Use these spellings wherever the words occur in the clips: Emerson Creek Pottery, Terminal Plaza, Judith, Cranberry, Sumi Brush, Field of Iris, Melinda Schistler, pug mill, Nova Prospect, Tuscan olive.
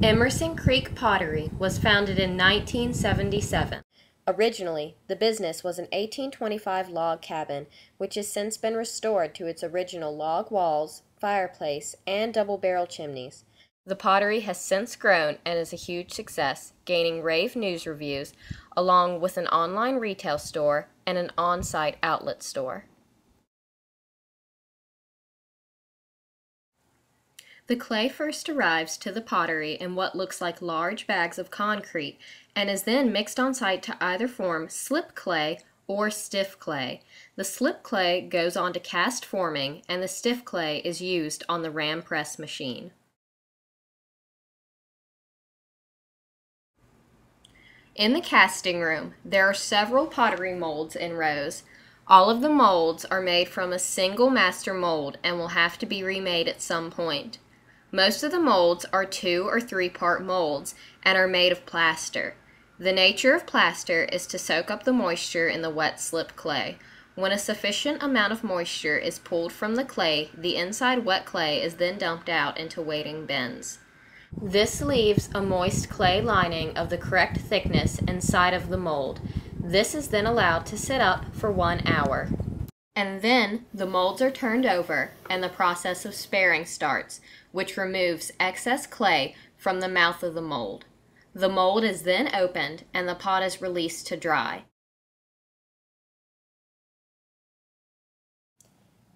Emerson Creek Pottery was founded in 1977. Originally, the business was an 1825 log cabin, which has since been restored to its original log walls, fireplace, and double-barrel chimneys. The pottery has since grown and is a huge success, gaining rave news reviews, along with an online retail store and an on-site outlet store. The clay first arrives to the pottery in what looks like large bags of concrete and is then mixed on site to either form slip clay or stiff clay. The slip clay goes on to cast forming, and the stiff clay is used on the ram press machine. In the casting room, there are several pottery molds in rows. All of the molds are made from a single master mold and will have to be remade at some point. Most of the molds are 2 or 3 part molds and are made of plaster. The nature of plaster is to soak up the moisture in the wet slip clay. When a sufficient amount of moisture is pulled from the clay, the inside wet clay is then dumped out into waiting bins. This leaves a moist clay lining of the correct thickness inside of the mold. This is then allowed to sit up for 1 hour. And then the molds are turned over and the process of sparing starts, which removes excess clay from the mouth of the mold. The mold is then opened and the pot is released to dry.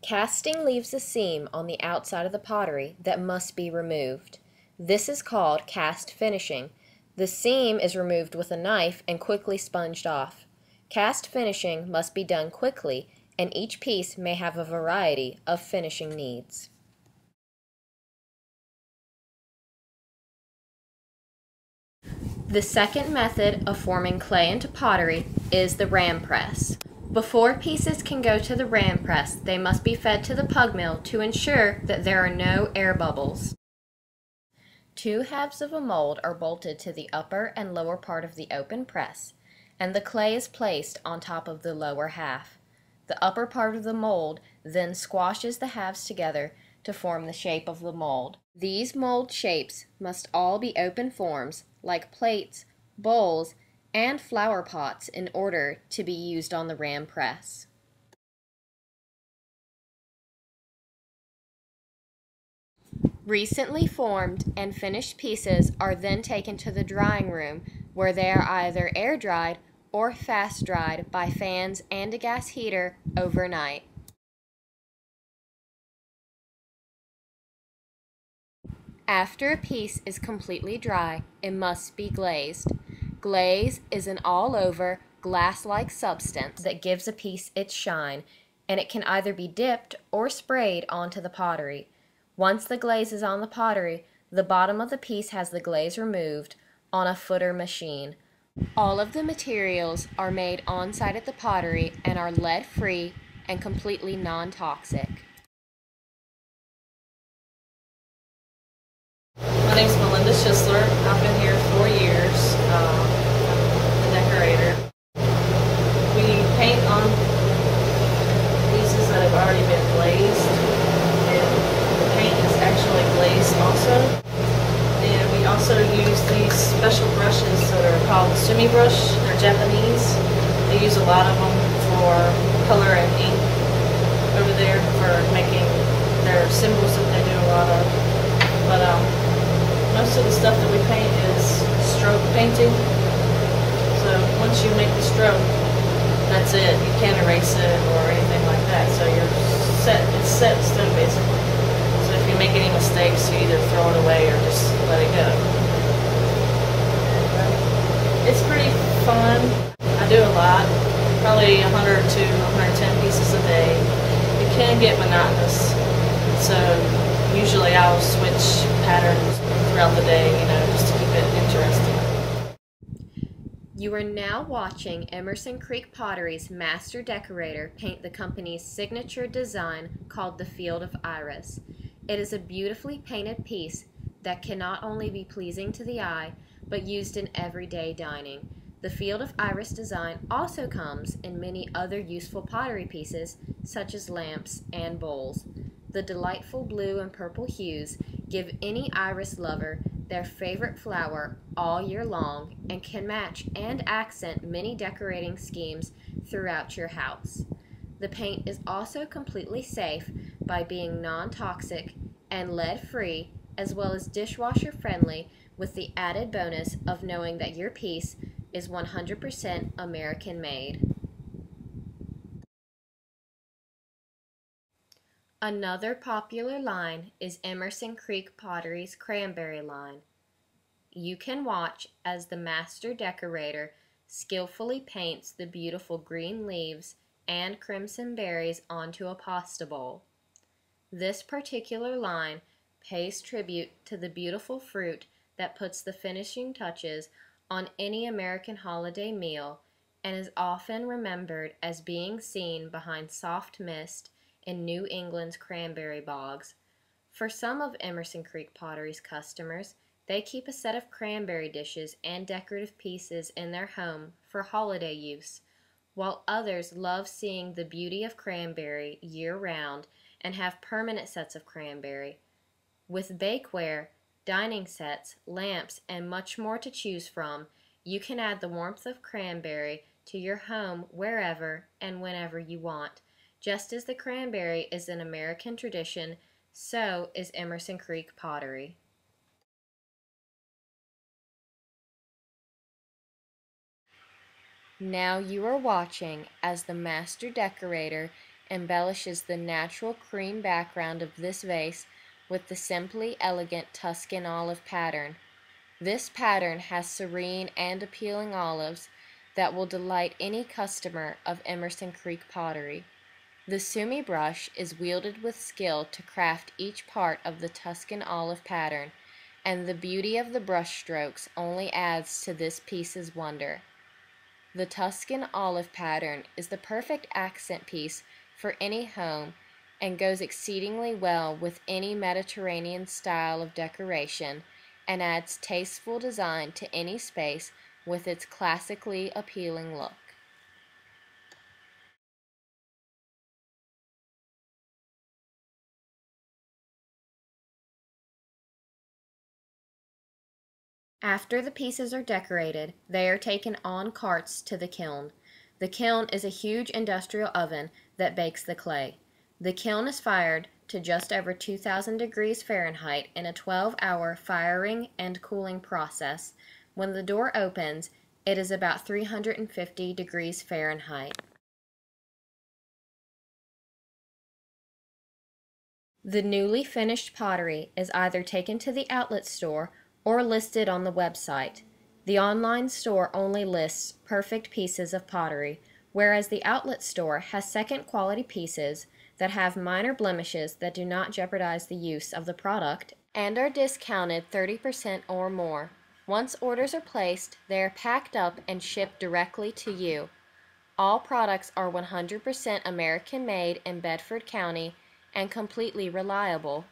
Casting leaves a seam on the outside of the pottery that must be removed. This is called cast finishing. The seam is removed with a knife and quickly sponged off. Cast finishing must be done quickly, and each piece may have a variety of finishing needs. The second method of forming clay into pottery is the ram press. Before pieces can go to the ram press, they must be fed to the pug mill to ensure that there are no air bubbles. 2 halves of a mold are bolted to the upper and lower part of the open press, and the clay is placed on top of the lower half. The upper part of the mold then squashes the halves together to form the shape of the mold. These mold shapes must all be open forms, like plates, bowls, and flower pots, in order to be used on the ram press. Recently formed and finished pieces are then taken to the drying room, where they are either air dried or fast dried by fans and a gas heater overnight. After a piece is completely dry, it must be glazed. Glaze is an all-over, glass-like substance that gives a piece its shine, and it can either be dipped or sprayed onto the pottery. Once the glaze is on the pottery, the bottom of the piece has the glaze removed on a footer machine. All of the materials are made on-site at the pottery and are lead-free and completely non-toxic. My name is Melinda Schistler. I've been here 4 years. I'm a decorator. We paint on pieces that have already been glazed. Actually glazed also, and we also use these special brushes that are called Sumi Brush. They're Japanese. They use a lot of them for color and ink over there for making their symbols that they do a lot of, but most of the stuff that we paint is stroke painting, so once you make the stroke, that's it. You can't erase it or anything like that, so you're set. It's set in stone basically. If you make any mistakes, you either throw it away or just let it go. It's pretty fun. I do a lot, probably 100 to 110 pieces a day. It can get monotonous, so usually I'll switch patterns throughout the day, you know, just to keep it interesting. You are now watching Emerson Creek Pottery's master decorator paint the company's signature design called the Field of Iris. It is a beautifully painted piece that can not only be pleasing to the eye, but used in everyday dining. The Field of Iris design also comes in many other useful pottery pieces, such as lamps and bowls. The delightful blue and purple hues give any iris lover their favorite flower all year long and can match and accent many decorating schemes throughout your house. The paint is also completely safe by being non-toxic and lead-free, as well as dishwasher-friendly, with the added bonus of knowing that your piece is 100% American-made. Another popular line is Emerson Creek Pottery's Cranberry line. You can watch as the master decorator skillfully paints the beautiful green leaves and crimson berries onto a pasta bowl. This particular line pays tribute to the beautiful fruit that puts the finishing touches on any American holiday meal and is often remembered as being seen behind soft mist in New England's cranberry bogs. For some of Emerson Creek Pottery's customers, they keep a set of cranberry dishes and decorative pieces in their home for holiday use, while others love seeing the beauty of cranberry year-round and have permanent sets of cranberry. With bakeware, dining sets, lamps, and much more to choose from, you can add the warmth of cranberry to your home wherever and whenever you want. Just as the cranberry is an American tradition, so is Emerson Creek Pottery. Now you are watching as the master decorator embellishes the natural cream background of this vase with the simply elegant Tuscan olive pattern. This pattern has serene and appealing olives that will delight any customer of Emerson Creek Pottery. The Sumi brush is wielded with skill to craft each part of the Tuscan olive pattern, and the beauty of the brush strokes only adds to this piece's wonder. The Tuscan olive pattern is the perfect accent piece for any home and goes exceedingly well with any Mediterranean style of decoration and adds tasteful design to any space with its classically appealing look. After the pieces are decorated, they are taken on carts to the kiln. The kiln is a huge industrial oven that bakes the clay. The kiln is fired to just over 2,000 degrees Fahrenheit in a 12-hour firing and cooling process. When the door opens, it is about 350 degrees Fahrenheit. The newly finished pottery is either taken to the outlet store or listed on the website. The online store only lists perfect pieces of pottery, whereas the outlet store has second quality pieces that have minor blemishes that do not jeopardize the use of the product and are discounted 30% or more. Once orders are placed, they are packed up and shipped directly to you. All products are 100% American-made in Bedford County and completely reliable.